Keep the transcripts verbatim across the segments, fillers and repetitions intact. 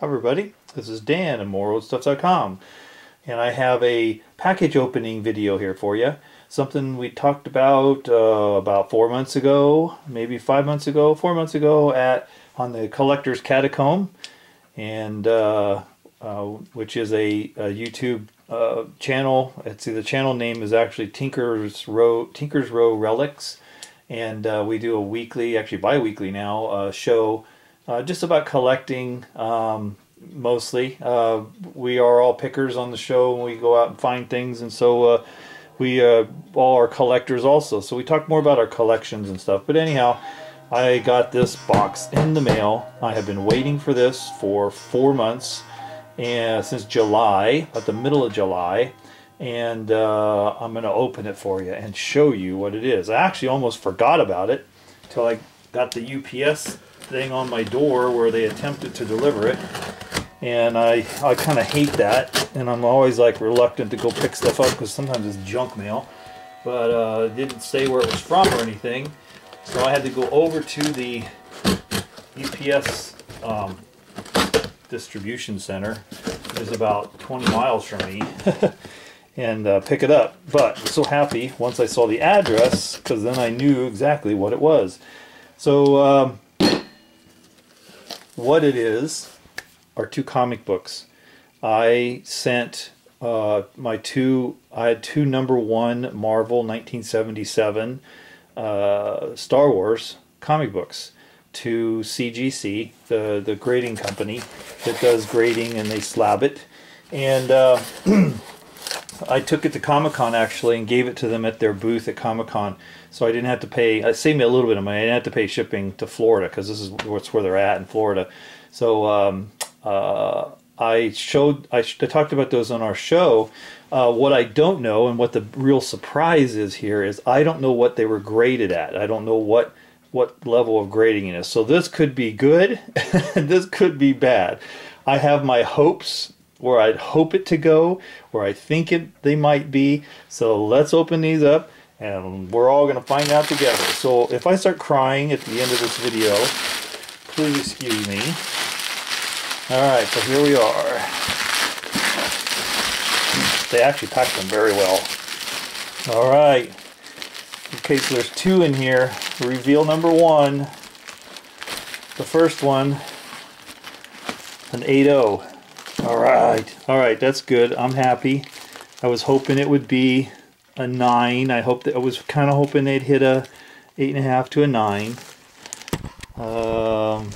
Hi everybody, this is Dan at More Old Stuff dot com, and I have a package opening video here for you. Something we talked about uh, about four months ago, maybe five months ago, four months ago at on the Collector's Catacomb, and uh, uh, which is a, a YouTube uh, channel. Let's see, the channel name is actually Tinker's Row Tinker's Row Relics, and uh, we do a weekly, actually bi-weekly now, uh, show. Uh, just about collecting, um, mostly. Uh, we are all pickers on the show, and we go out and find things, and so uh, we uh, all are collectors also. So we talk more about our collections and stuff. But anyhow, I got this box in the mail. I have been waiting for this for four months, and since July, about the middle of July, and uh, I'm going to open it for you and show you what it is. I actually almost forgot about it until I got the U P S thing on my door where they attempted to deliver it, and I I kind of hate that, and I'm always like reluctant to go pick stuff up because sometimes it's junk mail, but uh, it didn't say where it was from or anything, so I had to go over to the U P S um, distribution center, which is about twenty miles from me, and uh, pick it up. But I was so happy once I saw the address, because then I knew exactly what it was. So um, what it is are two comic books. I sent uh, my two, I had two number one Marvel nineteen seventy-seven uh, Star Wars comic books to C G C, the, the grading company that does grading, and they slab it. And uh, I took it to Comic-Con actually and gave it to them at their booth at Comic-Con. So I didn't have to pay, it saved me a little bit of money. I didn't have to pay shipping to Florida, because this is what's where they're at in Florida. So um, uh, I showed, I, sh I talked about those on our show. Uh, what I don't know, and what the real surprise is here, is I don't know what they were graded at. I don't know what, what level of grading it is. So this could be good, this could be bad. I have my hopes where I'd hope it to go, where I think it, they might be. So let's open these up, and we're all going to find out together. So if I start crying at the end of this video, please excuse me. Alright, so here we are. They actually packed them very well. Alright. Okay, so there's two in here. Reveal number one. The first one. An eight oh. Alright. Alright, that's good. I'm happy. I was hoping it would be a nine. I hope that I was kind of hoping they'd hit a eight and a half to a nine. Um,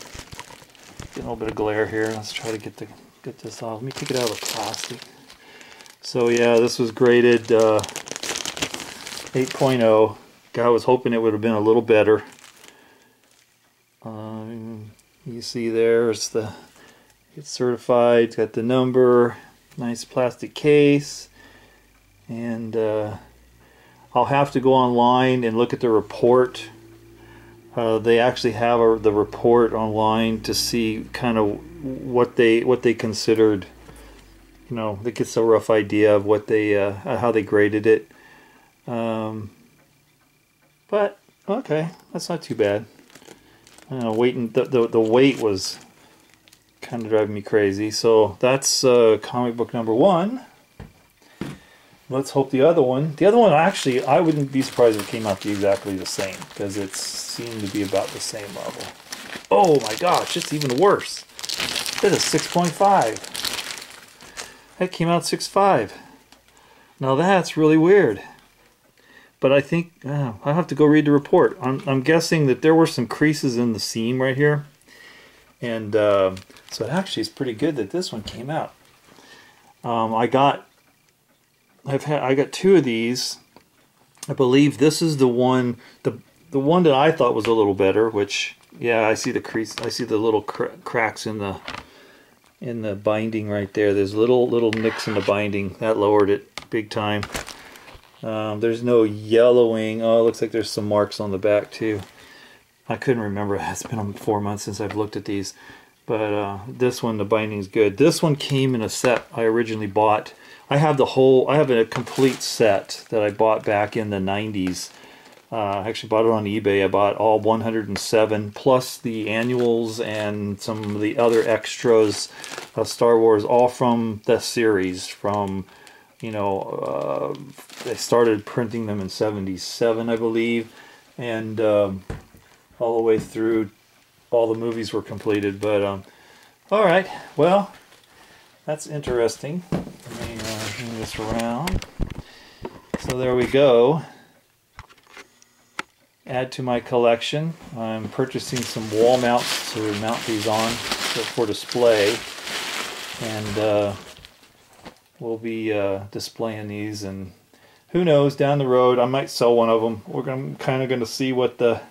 get a little bit of glare here. Let's try to get the get this off. Let me take it out of the plastic. So yeah, this was graded uh, eight point oh. God, I was hoping it would have been a little better. Um, you see there, it's the it's certified. It's got the number. Nice plastic case. And uh, I'll have to go online and look at the report. Uh, they actually have a, the report online to see kind of what they what they considered. You know, it gets a rough idea of what they uh, how they graded it. Um, but okay, that's not too bad. I don't know, waiting the, the the weight was kind of driving me crazy. So that's uh, comic book number one. Let's hope the other one, the other one actually, I wouldn't be surprised if it came out to exactly the same, because it seemed to be about the same level. Oh my gosh, it's even worse. That is six point five. That came out six point five. Now that's really weird. But I think, uh, I'll have to go read the report. I'm, I'm guessing that there were some creases in the seam right here. And uh, so it actually is pretty good that this one came out. Um, I got... I've had I got two of these. I believe this is the one the the one that I thought was a little better. Which yeah, I see the crease. I see the little cr cracks in the in the binding right there. There's little little nicks in the binding that lowered it big time. Um, there's no yellowing. Oh, it looks like there's some marks on the back too. I couldn't remember. It's been four months since I've looked at these. But uh, this one, the binding's good. This one came in a set I originally bought. I have the whole, I have a complete set that I bought back in the nineties. Uh, I actually bought it on eBay. I bought all one hundred and seven, plus the annuals and some of the other extras of Star Wars, all from the series. From, you know, uh, they started printing them in seventy-seven, I believe, and um, all the way through, all the movies were completed. But, um, all right, well, that's interesting. Let me uh, move this around. So there we go. Add to my collection. I'm purchasing some wall mounts to mount these on for display, and uh, we'll be uh, displaying these, and who knows, down the road I might sell one of them. We're gonna, kind of going to see what the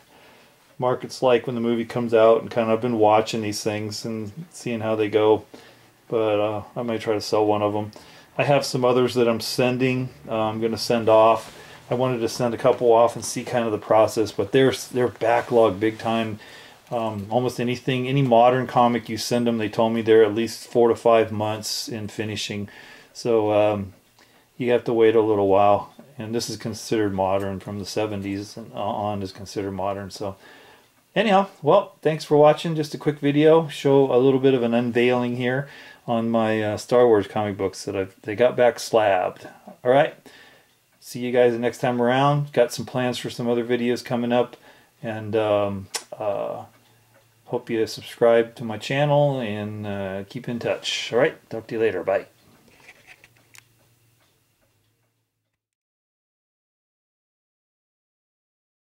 market's like when the movie comes out, and kind of I've been watching these things and seeing how they go, but uh, I might try to sell one of them. I have some others that I'm sending, uh, I'm going to send off. I wanted to send a couple off and see kind of the process, but they're, they're backlogged big time. Um, almost anything, any modern comic you send them, they told me they're at least four to five months in finishing. So um, you have to wait a little while. And this is considered modern, from the seventies and on is considered modern. So anyhow, well, thanks for watching. Just a quick video, show a little bit of an unveiling here on my uh, Star Wars comic books that I've, they got back slabbed. All right. See you guys the next time around. Got some plans for some other videos coming up, and um, uh, hope you subscribe to my channel and uh, keep in touch. All right, talk to you later. Bye.